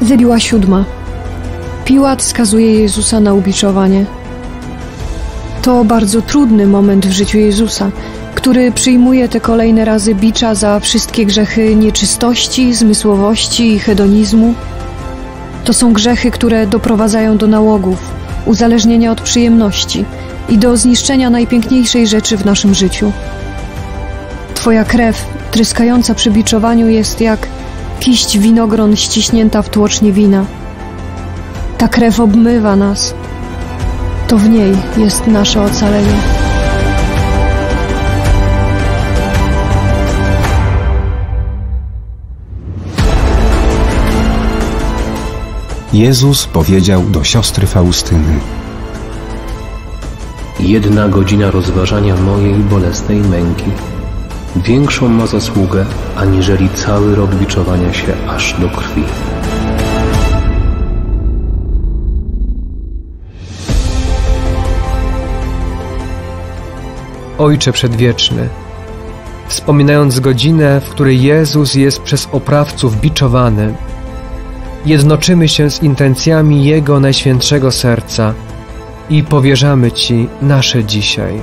Wybiła 7. Piłat skazuje Jezusa na ubiczowanie. To bardzo trudny moment w życiu Jezusa, który przyjmuje te kolejne razy bicza za wszystkie grzechy nieczystości, zmysłowości i hedonizmu. To są grzechy, które doprowadzają do nałogów, uzależnienia od przyjemności i do zniszczenia najpiękniejszej rzeczy w naszym życiu. Twoja krew, tryskająca przy biczowaniu, jest jak kiść winogron ściśnięta w tłocznie wina. Ta krew obmywa nas. To w niej jest nasze ocalenie. Jezus powiedział do siostry Faustyny: jedna godzina rozważania mojej bolesnej męki większą ma zasługę, aniżeli cały rok biczowania się aż do krwi. Ojcze Przedwieczny, wspominając godzinę, w której Jezus jest przez oprawców biczowany, jednoczymy się z intencjami Jego Najświętszego Serca i powierzamy Ci nasze dzisiaj.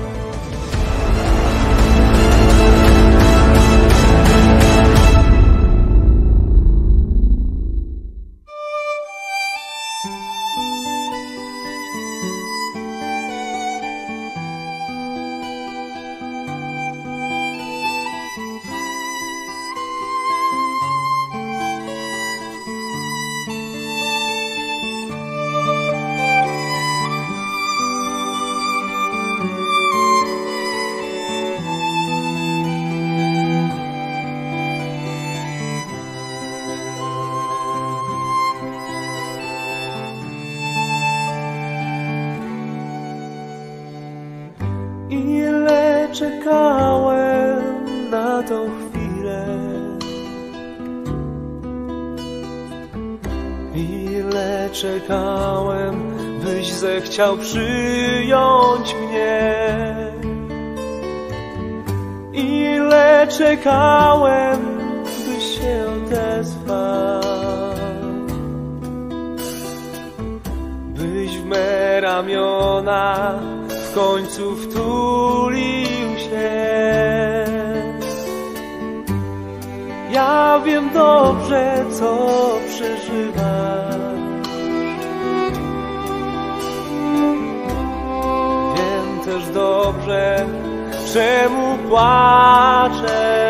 Czekałem na tą chwilę, ile czekałem, byś zechciał przyjąć mnie. Ile czekałem, by się odezwał, byś w me ramiona w końcu wtulił się. Ja wiem dobrze, co przeżywam. Wiem też dobrze, czemu płaczę.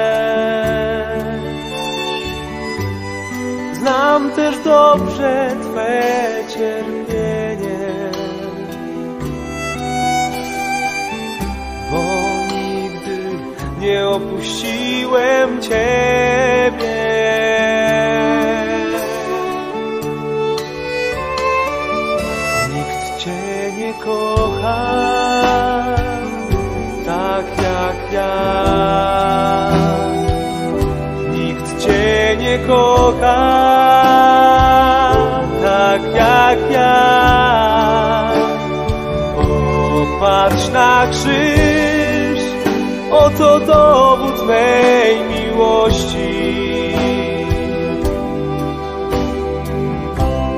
Znam też dobrze Twe cierpienie, bo nigdy nie opuściłem Ciebie. Nikt Cię nie kocha tak jak ja. Nikt Cię nie kocha tak jak ja. Patrz na krzyż, oto dowód mej miłości.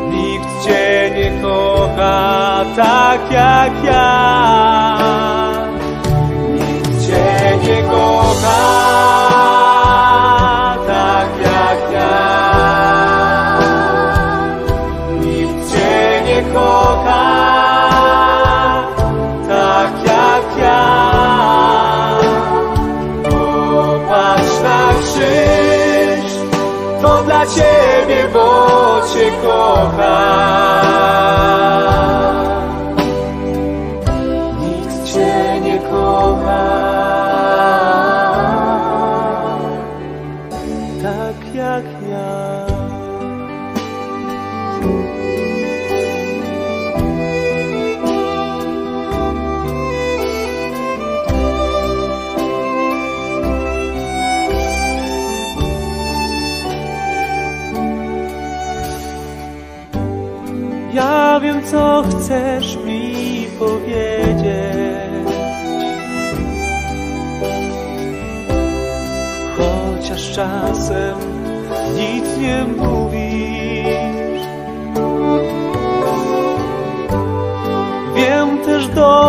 Nikt Cię nie kocha tak jak ja. Nikt Cię nie kocha tak jak ja. Nikt Cię nie kocha Ciebie, bo Cię kocha. Nikt Cię nie kocha tak jak ja. Ja wiem, co chcesz mi powiedzieć, chociaż czasem nic nie mówisz.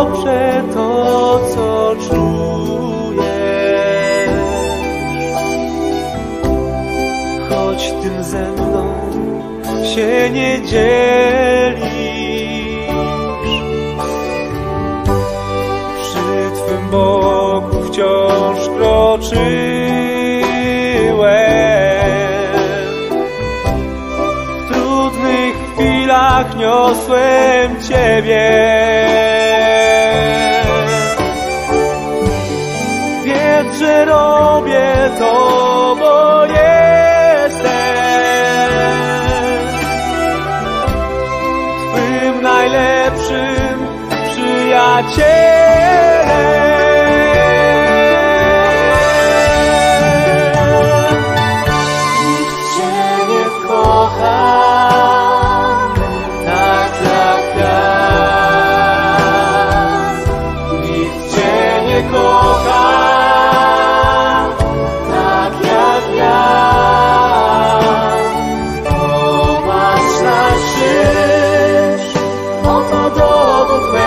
dobrze to, co czujesz. Choć tym ze mną się nie dzielisz, przy Twym boku wciąż kroczyłem. W trudnych chwilach niosłem Ciebie. Wiedz, że robię to, bo jestem Twym najlepszym przyjacielem. Dowód